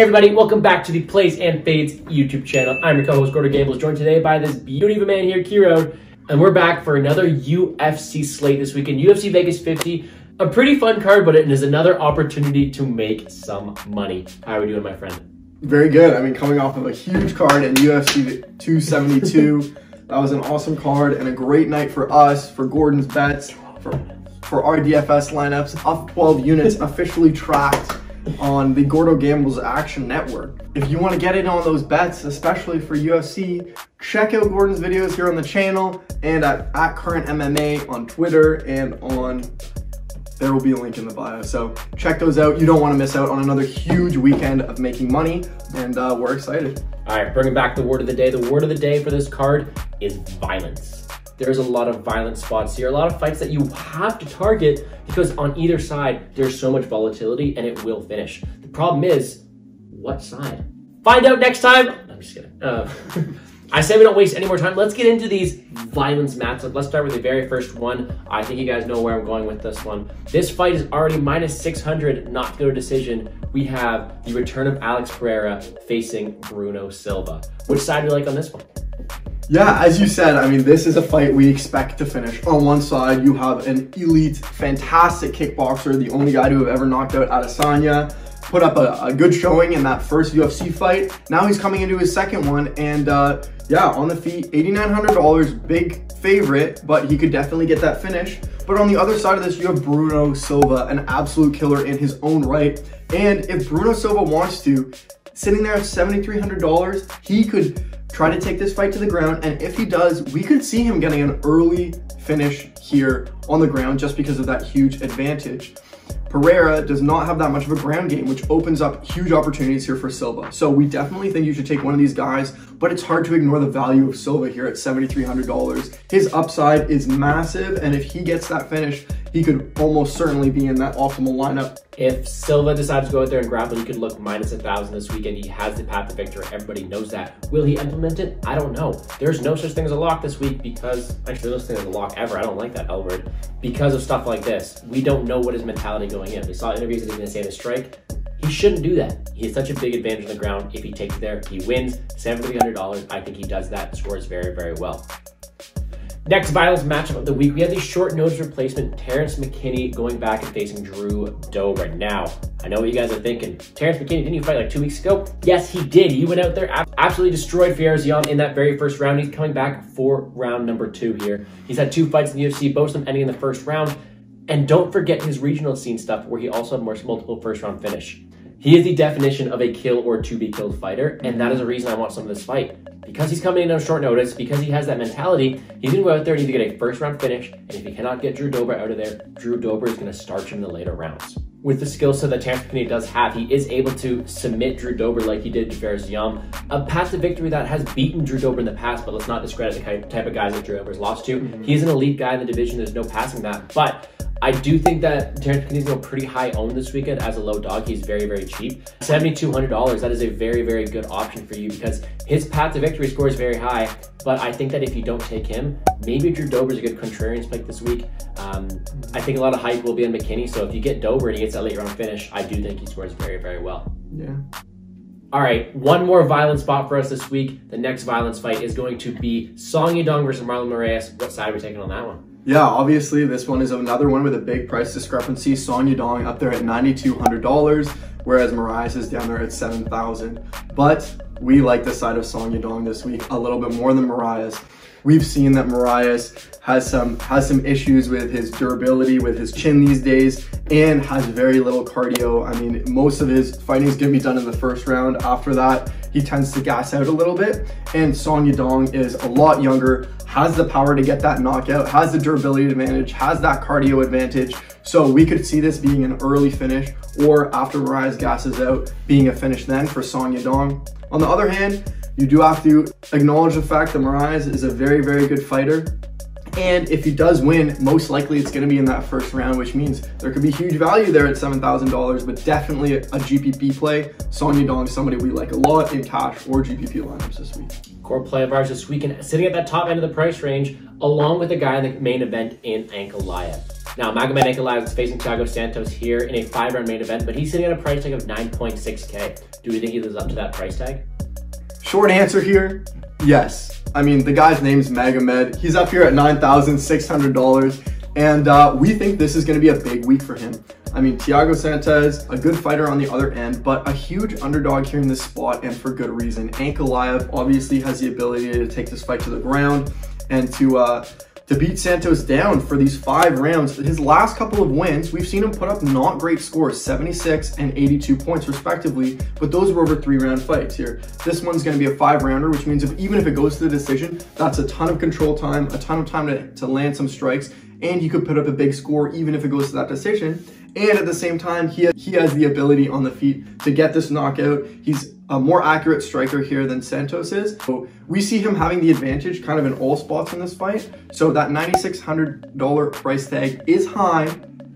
Hey everybody, welcome back to the Plays and Fades YouTube channel. I'm your co-host Gordon Gamble, joined today by this beauty of a man here, Kirode, and we're back for another UFC slate this weekend, UFC Vegas 50. A pretty fun card, but it is another opportunity to make some money. How are we doing, my friend? Very good. I mean, coming off of a huge card in UFC 272, that was an awesome card and a great night for us, for Gordon's bets, for our DFS lineups, up 12 units, officially tracked on the Gordon Gamble's Action Network. If you want to get in on those bets, especially for UFC, check out Gordon's videos here on the channel and at CurrentMMA on Twitter, and on there will be a link in the bio. So check those out. You don't want to miss out on another huge weekend of making money, and we're excited. All right, bringing back the word of the day. The word of the day for this card is violence. There's a lot of violent spots here, a lot of fights that you have to target because on either side, there's so much volatility and it will finish. The problem is, what side? Find out next time. I'm just kidding. I say we don't waste any more time. Let's get into these violence matchups. Let's start with the very first one. I think you guys know where I'm going with this one. This fight is already minus 600, not to go to decision. We have the return of Alex Pereira facing Bruno Silva. Which side do you like on this one? Yeah, as you said, I mean, this is a fight we expect to finish. On one side, you have an elite, fantastic kickboxer, the only guy to have ever knocked out Adesanya, put up a good showing in that first UFC fight. Now he's coming into his second one, and yeah, on the feet, $8,900, big favorite, but he could definitely get that finish. But on the other side of this, you have Bruno Silva, an absolute killer in his own right. And if Bruno Silva wants to, sitting there at $7,300, he could try to take this fight to the ground, and if he does, we could see him getting an early finish here on the ground just because of that huge advantage. Pereira does not have that much of a ground game, which opens up huge opportunities here for Silva. So we definitely think you should take one of these guys, but it's hard to ignore the value of Silva here at $7,300. His upside is massive, and if he gets that finish, he could almost certainly be in that optimal lineup. If Silva decides to go out there and grapple, he could look minus 1,000 this weekend. He has the path to victory. Everybody knows that. Will he implement it? I don't know. There's no such thing as a lock this week because, actually, there's no such thing as a lock ever. I don't like that L word. Because of stuff like this, we don't know what his mentality going in. We saw interviews that he's going to stay in a strike. He shouldn't do that. He has such a big advantage on the ground. If he takes it there, he wins. $7,300. I think he does that. Scores very, very well. Next violence matchup of the week, we have the short notice replacement, Terrence McKinney, going back and facing Drew Dober. Now, I know what you guys are thinking. Terrence McKinney, didn't he fight like 2 weeks ago? Yes, he did. He went out there, absolutely destroyed Fier-Zion in that very first round. He's coming back for round number 2 here. He's had 2 fights in the UFC, both of them ending in the first round. And don't forget his regional scene stuff, where he also had multiple first round finish. He is the definition of a kill or to be killed fighter, and that is the reason I want some of this fight. Because he's coming in on short notice, because he has that mentality, he's gonna go out there and either get a first round finish, and if he cannot get Drew Dober out of there, Drew Dober is gonna starch him in the later rounds. With the skill set that Terrence McKinney does have, he is able to submit Drew Dober like he did to Fier-Zion. A path to victory that has beaten Drew Dober in the past, but let's not discredit the type of guys that Drew Dober's lost to. He's an elite guy in the division, there's no passing that, but I do think that Terrence McKinney's going pretty high owned this weekend as a low dog. He's very, very cheap. $7,200, that is a very, very good option for you because his path to victory score is very high. But I think that if you don't take him, maybe Drew Dober's a good contrarian spike this week. I think a lot of hype will be on McKinney. So if you get Dober and he gets that late round finish, I do think he scores very, very well. Yeah. All right, one more violent spot for us this week. The next violence fight is going to be Song Yadong versus Marlon Moraes. What side are we taking on that one? Yeah, obviously this one is another one with a big price discrepancy. Song Yadong up there at $9,200, whereas Moraes is down there at $7,000. But we like the side of Song Yadong this week a little bit more than Moraes. We've seen that Moraes has some issues with his durability, with his chin these days, and has very little cardio. I mean, most of his fighting is going to be done in the first round. After that, he tends to gas out a little bit. And Song Yadong is a lot younger, has the power to get that knockout, has the durability advantage, has that cardio advantage. So we could see this being an early finish, or after Moraes gasses out, being a finish then for Song Yadong. On the other hand, you do have to acknowledge the fact that Moraes is a very, very good fighter. And if he does win, most likely it's going to be in that first round, which means there could be huge value there at $7,000, but definitely a GPP play. Song Yadong is somebody we like a lot in cash or GPP lineups this week. Core play of ours this weekend, sitting at that top end of the price range, along with the guy in the main event in Ankalaev. Now, Magomed Ankalaev is facing Thiago Santos here in a 5-round main event, but he's sitting at a price tag of 9.6K. Do we think he lives up to that price tag? Short answer here, yes. I mean, the guy's name's Magomed. He's up here at $9,600, and we think this is going to be a big week for him. I mean, Thiago Santos, a good fighter on the other end, but a huge underdog here in this spot, and for good reason. Ankalaev obviously has the ability to take this fight to the ground and to beat Santos down for these 5 rounds. His last couple of wins, we've seen him put up not great scores, 76 and 82 points respectively, but those were over 3-round fights here. This one's going to be a 5-rounder, which means even if it goes to the decision, that's a ton of control time, a ton of time to land some strikes, and you could put up a big score even if it goes to that decision. And at the same time, he has the ability on the feet to get this knockout. He's a more accurate striker here than Santos is. So we see him having the advantage kind of in all spots in this fight. So that $9,600 price tag is high,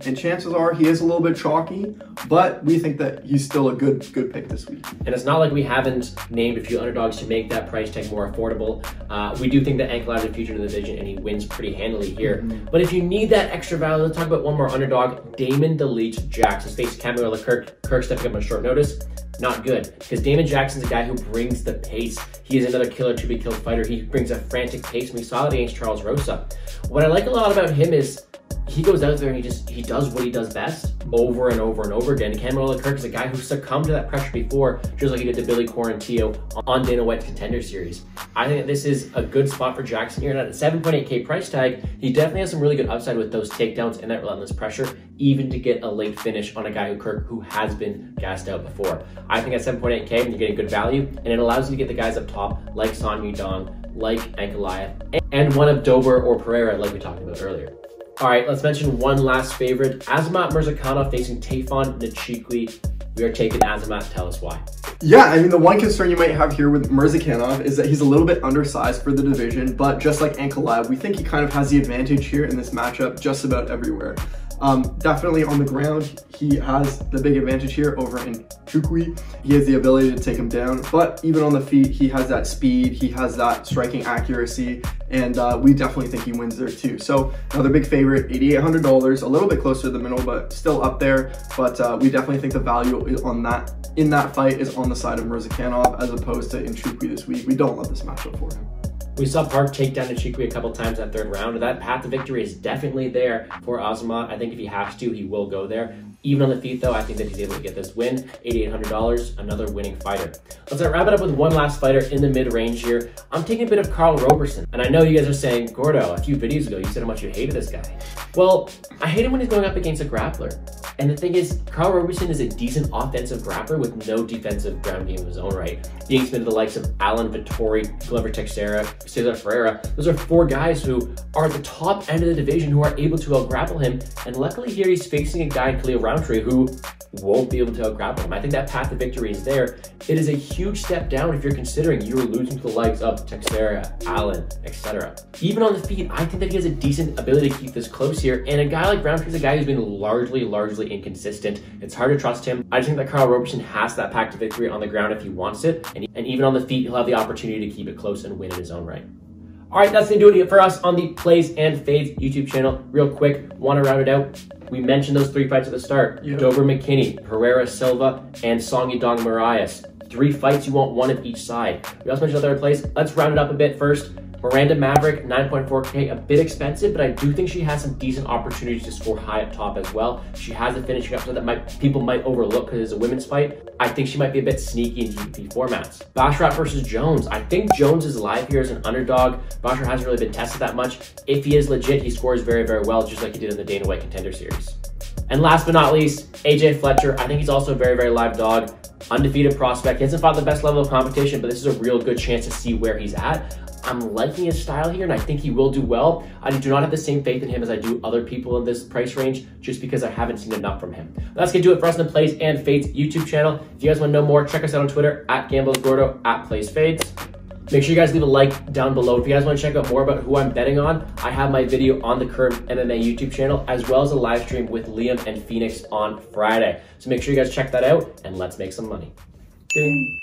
and chances are he is a little bit chalky, but we think that he's still a good pick this week. And it's not like we haven't named a few underdogs to make that price tag more affordable. We do think that Ankalaev is featured in the division, and he wins pretty handily here. But if you need that extra value, let's talk about one more underdog, Damon DeLeach Jackson. Faced Kamuela Kirk. Kirk stepping up on short notice. Not good, because Damon Jackson's a guy who brings the pace. He is another killer to be killed fighter. He brings a frantic pace, and we saw that against Charles Rosa. What I like a lot about him is he goes out there and he does what he does best over and over and over again. Kamuela Kirk is a guy who succumbed to that pressure before, just like he did to Billy Quarantillo on Dana White's Contender Series. I think that this is a good spot for Jackson here, and at a 7.8K price tag, he definitely has some really good upside with those takedowns and that relentless pressure, even to get a late finish on a guy who has been gassed out before. I think at 7.8K, you're getting good value, and it allows you to get the guys up top like Song Yadong, like Ankalaev, and one of Dober or Pereira like we talked about earlier. All right, let's mention one last favorite. Azamat Murzakanov facing Tafon Pachikli. We are taking Azamat. Tell us why. Yeah, I mean, the one concern you might have here with Murzakanov is that he's a little bit undersized for the division, but just like Ankalaev, we think he kind of has the advantage here in this matchup just about everywhere. Definitely on the ground, he has the big advantage here over in Chukwi. He has the ability to take him down, but even on the feet, he has that speed, he has that striking accuracy, and we definitely think he wins there too. So another big favorite, $8,800, a little bit closer to the middle, but still up there. But we definitely think the value on that in that fight is on the side of Murzakanov as opposed to in Chukwi this week. We don't love this matchup for him. We saw Park take down Chukwi a couple times that 3rd round, and that path to victory is definitely there for Azamat. I think if he has to, he will go there. Even on the feet, though, I think that he's able to get this win. $8,800, another winning fighter. Let's wrap it up with one last fighter in the mid-range here. I'm taking a bit of Karl Roberson, and I know you guys are saying, Gordo, a few videos ago, you said how much you hated this guy. Well, I hate him when he's going up against a grappler. And the thing is, Karl Roberson is a decent offensive grappler with no defensive ground game of his own right. He's been to the likes of Alan Vittori, Glover Teixeira, Cesar Ferreira. Those are 4 guys who are at the top end of the division who are able to out-grapple him. And luckily here, he's facing a guy, Khalil Rountree, who won't be able to out-grapple him. I think that path to victory is there. It is a huge step down if you're considering you were losing to the likes of Teixeira, Allen, etc. Even on the feet, I think that he has a decent ability to keep this close here. And a guy like Rountree is a guy who's been largely inconsistent. It's hard to trust him. I just think that Karl Roberson has that path to victory on the ground if he wants it. And even on the feet, he'll have the opportunity to keep it close and win in his own right. All right, that's going to do it for us on the Plays and Fades YouTube channel. Real quick, want to round it out? We mentioned those 3 fights at the start. Yep. Dober McKinney, Pereira Silva, and Song Yadong Moraes. 3 fights, you want one of each side. We also mentioned other plays. Let's round it up a bit first. Miranda Maverick, 9.4K, a bit expensive, but I do think she has some decent opportunities to score high up top as well. She has a finishing upside that people might overlook because it's a women's fight. I think she might be a bit sneaky in GPP formats. Basharat versus Jones. I think Jones is live here as an underdog. Basharat hasn't really been tested that much. If he is legit, he scores very, very well, just like he did in the Dana White Contender Series. And last but not least, AJ Fletcher. I think he's also a very, very live dog. Undefeated prospect. He hasn't fought the best level of competition, but this is a real good chance to see where he's at. I'm liking his style here, and I think he will do well. I do not have the same faith in him as I do other people in this price range, just because I haven't seen enough from him. That's going to do it for us on the Plays and Fades YouTube channel. If you guys want to know more, check us out on Twitter, @GamblesGordo, @PlaysFades. Make sure you guys leave a like down below. If you guys want to check out more about who I'm betting on, I have my video on the CurrentMMA YouTube channel, as well as a live stream with Liam and Phoenix on Friday. So make sure you guys check that out, and let's make some money. Ding.